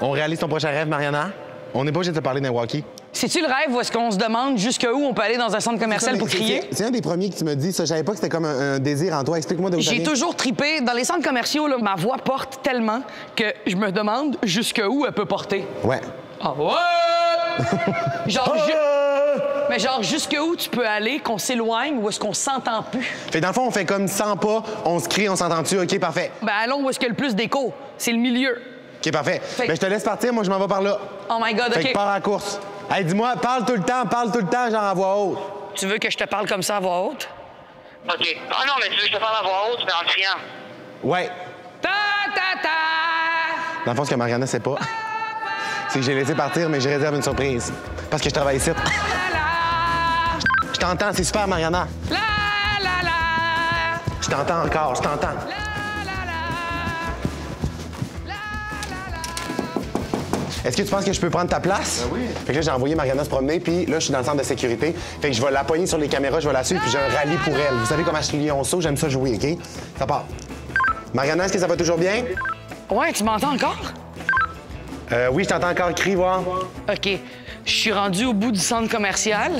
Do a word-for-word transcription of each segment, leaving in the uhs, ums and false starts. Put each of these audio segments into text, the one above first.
On réalise ton prochain rêve, Mariana? On n'est pas obligé de te parler de Milwaukee. C'est-tu le rêve ou est-ce qu'on se demande jusqu'à où on peut aller dans un centre commercial pour crier? C'est un des premiers que tu me dis, ça. Je savais pas que c'était comme un, un désir en toi. Explique-moi de où ça vient. J'ai toujours tripé. Dans les centres commerciaux, là, ma voix porte tellement que je me demande jusqu'à où elle peut porter. Ouais. Ah ouais! Genre, je... Mais genre, jusqu'à où tu peux aller, qu'on s'éloigne ou est-ce qu'on s'entend plus? Fait dans le fond, on fait comme cent pas, on se crie, on s'entend-tu, OK, parfait. Ben allons où est-ce qu'il y a le plus d'écho? C'est le milieu. OK, parfait. Mais ben, je te laisse partir, moi je m'en vais par là. Oh my God, fait OK. Que pars à la course. Hey, dis-moi, parle tout le temps, parle tout le temps, genre à voix haute. Tu veux que je te parle comme ça à voix haute? OK. Ah non, mais tu veux que je te parle à voix haute, mais en criant. Ouais. Ta ta ta! Dans le fond, ce que Mariana sait pas, c'est que j'ai laissé partir, mais je réserve une surprise. Parce que je travaille ici. Je t'entends, c'est super, Mariana. La la la! Je t'entends encore, je t'entends. Est-ce que tu penses que je peux prendre ta place? Ben oui. Fait que là, j'ai envoyé Mariana se promener, puis là, je suis dans le centre de sécurité. Fait que je vais la pogner sur les caméras, je vais la suivre, puis j'ai un rallye pour elle. Vous savez comme H. Lyonso, j'aime ça jouer, OK? Ça part. Mariana, est-ce que ça va toujours bien? Ouais, tu m'entends encore? Euh, oui, je t'entends encore crier, voir. OK. Je suis rendue au bout du centre commercial.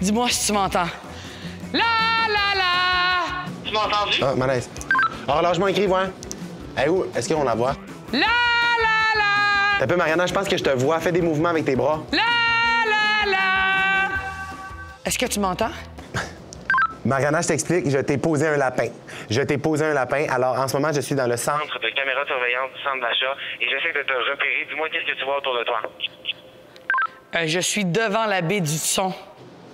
Dis-moi si tu m'entends. La, la, la! Tu m'as entendu? Ah, malaise. Alors, lâche-moi un cri, voir. Hey, où? Est-ce qu'on la voit? La, la, la! T'as peu, Mariana, je pense que je te vois. Fais des mouvements avec tes bras. La, la, la! Est-ce que tu m'entends? Mariana, je t'explique, je t'ai posé un lapin. Je t'ai posé un lapin. Alors, en ce moment, je suis dans le centre de caméra de surveillance du centre d'achat et j'essaie de te repérer. Dis-moi, qu'est-ce que tu vois autour de toi? Euh, je suis devant la baie d'Hudson.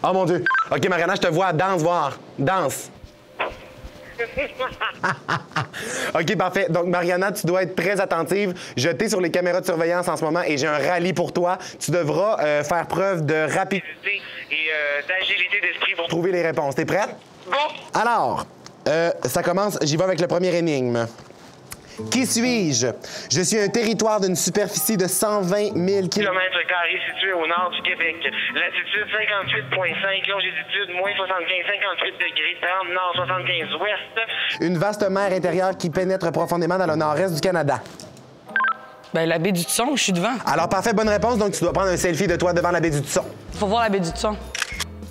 Oh mon Dieu! OK, Mariana, je te vois. Danse, voir. Danse. OK, parfait. Donc, Mariana, tu dois être très attentive. Je t'ai sur les caméras de surveillance en ce moment et j'ai un rallye pour toi. Tu devras euh, faire preuve de rapidité et euh, d'agilité d'esprit pour trouver les réponses. T'es prête? Bon. Alors, euh, ça commence. J'y vais avec le premier énigme. Qui suis-je? Je suis un territoire d'une superficie de cent vingt mille kilomètres carrés situé au nord du Québec. Latitude cinquante-huit virgule cinq, longitude moins soixante-quinze, cinquante-huit degrés, trente nord, soixante-quinze ouest. Une vaste mer intérieure qui pénètre profondément dans le nord-est du Canada. Ben la baie d'Hudson, je suis devant. Alors parfait, bonne réponse. Donc tu dois prendre un selfie de toi devant la baie d'Hudson. Faut voir la baie d'Hudson.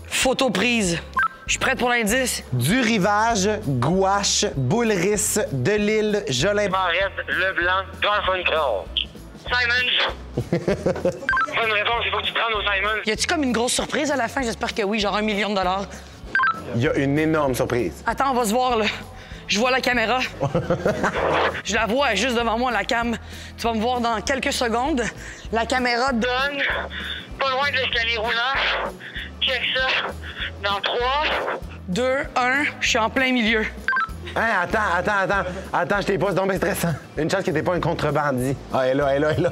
Photo prise. Je suis prête pour l'indice. Du rivage, gouache, Boulris, de l'île, Jolin Barès, Leblanc, Dolphin Cross. Simon! Bonne réponse, il faut que tu prennes au Simon. Y a-tu comme une grosse surprise à la fin? J'espère que oui, genre un million de dollars. Y a une énorme surprise. Attends, on va se voir, là. Je vois la caméra. Je la vois juste devant moi, la cam. Tu vas me voir dans quelques secondes. La caméra donne pas loin de l'escalier roulant. Check ça. Dans trois, deux, un, je suis en plein milieu. Hein, attends, attends, attends. Attends, je t'ai pas, c'est donc bien stressant. Une chance que t'es pas un contrebandier. Ah, elle est là, elle est là,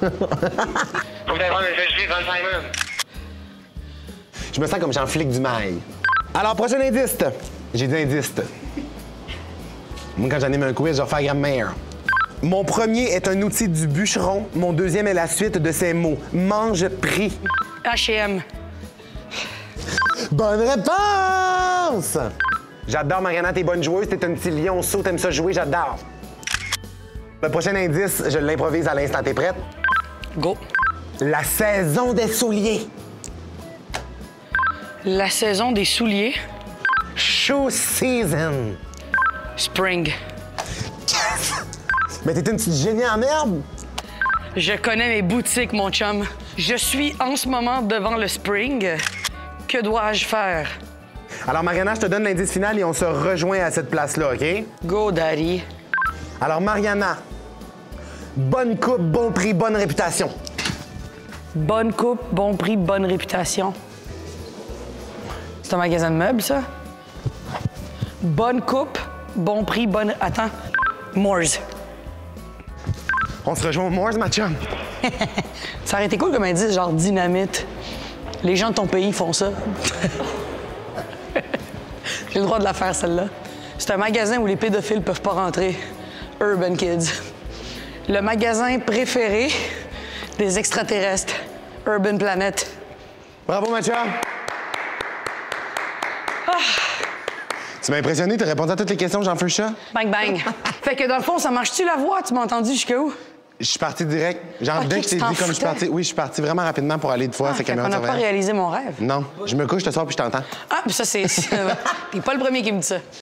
elle est là. Je me sens comme Jean Flic du Mail. Alors, prochain indice. J'ai dit indice. Moi, quand j'anime un quiz, je vais faire grammaire. Mon premier est un outil du bûcheron. Mon deuxième est la suite de ces mots. Mange, prie. H et M. Bonne réponse! J'adore, Mariana, t'es bonne joueuse, t'es un petit lionceau, t'aimes ça jouer, j'adore. Le prochain indice, je l'improvise à l'instant, t'es prête? Go! La saison des souliers. La saison des souliers. Shoe season. Spring. Yes! Mais t'es une petite génie en herbe! Je connais mes boutiques, mon chum. Je suis en ce moment devant le Spring. Que dois-je faire? Alors, Mariana, je te donne l'indice final et on se rejoint à cette place-là, OK? Go, Daddy. Alors, Mariana, bonne coupe, bon prix, bonne réputation. Bonne coupe, bon prix, bonne réputation. C'est un magasin de meubles, ça? Bonne coupe, bon prix, bonne... Attends. Moore's. On se rejoint au Moore's, ma chum. Ça aurait été cool comme indice, genre dynamite. Les gens de ton pays font ça. J'ai le droit de la faire, celle-là. C'est un magasin où les pédophiles peuvent pas rentrer. Urban Kids. Le magasin préféré des extraterrestres. Urban Planet. Bravo, Mathieu! Ah. Tu m'as impressionné, t'as répondu à toutes les questions, Jean Feuchat. Bang, bang. Fait que dans le fond, ça marche-tu la voix? Tu m'as entendu jusqu'à où? Je suis partie direct. Genre, okay, dès que c'est dit, comme je suis partie. Oui, je suis partie vraiment rapidement pour aller de voir ah, cette caméra. On n'a pas réalisé mon rêve. Non. Je me couche, je te sors, puis je t'entends. Ah, puis ça, c'est. T'es pas le premier qui me dit ça.